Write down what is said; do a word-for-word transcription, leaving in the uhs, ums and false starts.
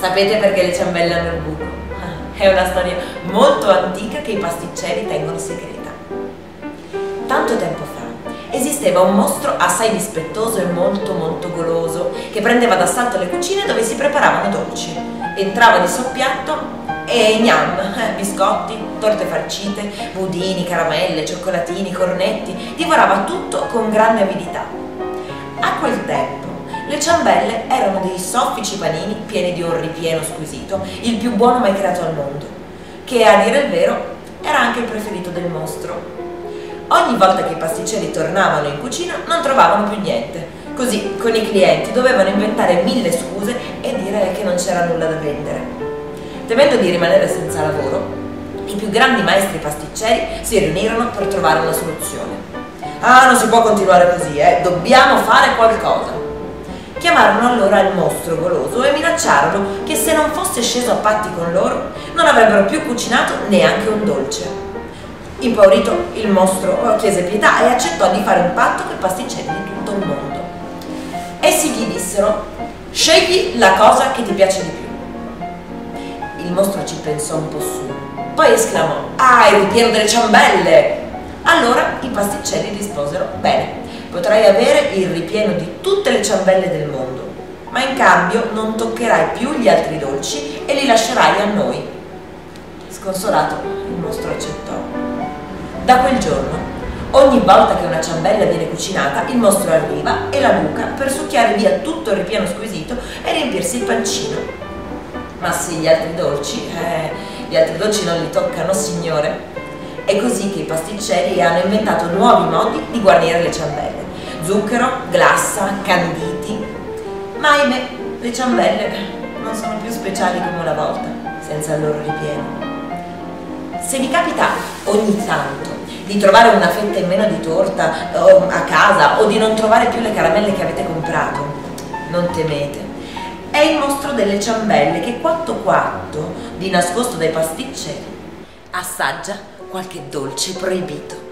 Sapete perché le ciambelle hanno il buco? È una storia molto antica che i pasticceri tengono segreta. Tanto tempo fa esisteva un mostro assai dispettoso e molto molto goloso che prendeva d'assalto le cucine dove si preparavano dolci. Entrava di soppiatto e gnam, biscotti, torte farcite, budini, caramelle, cioccolatini, cornetti, divorava tutto con grande avidità. A quel tempo le ciambelle erano dei soffici panini pieni di un ripieno squisito, il più buono mai creato al mondo, che a dire il vero era anche il preferito del mostro. Ogni volta che i pasticceri tornavano in cucina non trovavano più niente, così con i clienti dovevano inventare mille scuse e dire che non c'era nulla da vendere. Temendo di rimanere senza lavoro, i più grandi maestri pasticceri si riunirono per trovare una soluzione. Ah, non si può continuare così, eh, dobbiamo fare qualcosa. Chiamarono allora il mostro goloso e minacciarono che se non fosse sceso a patti con loro non avrebbero più cucinato neanche un dolce. Impaurito, il mostro chiese pietà e accettò di fare un patto con i pasticceri di tutto il mondo. Essi gli dissero: scegli la cosa che ti piace di più. Il mostro ci pensò un po' su, poi esclamò: ah, il ripieno delle ciambelle! Allora i pasticceri risposero: bene, potrai avere il ripieno di tutte le ciambelle del mondo, ma in cambio non toccherai più gli altri dolci e li lascerai a noi. Sconsolato, il mostro accettò. Da quel giorno, ogni volta che una ciambella viene cucinata, il mostro arriva e la buca per succhiare via tutto il ripieno squisito e riempirsi il pancino. Ma sì, gli altri dolci, eh, gli altri dolci non li toccano, signore. È così che i pasticceri hanno inventato nuovi modi di guarnire le ciambelle: zucchero, glassa, canditi. Ma ahimè, le ciambelle non sono più speciali come una volta, senza il loro ripieno. Se vi capita ogni tanto di trovare una fetta in meno di torta a casa o di non trovare più le caramelle che avete comprato, non temete. È il mostro delle ciambelle che quatto quatto, di nascosto dai pasticceri, assaggia qualche dolce proibito.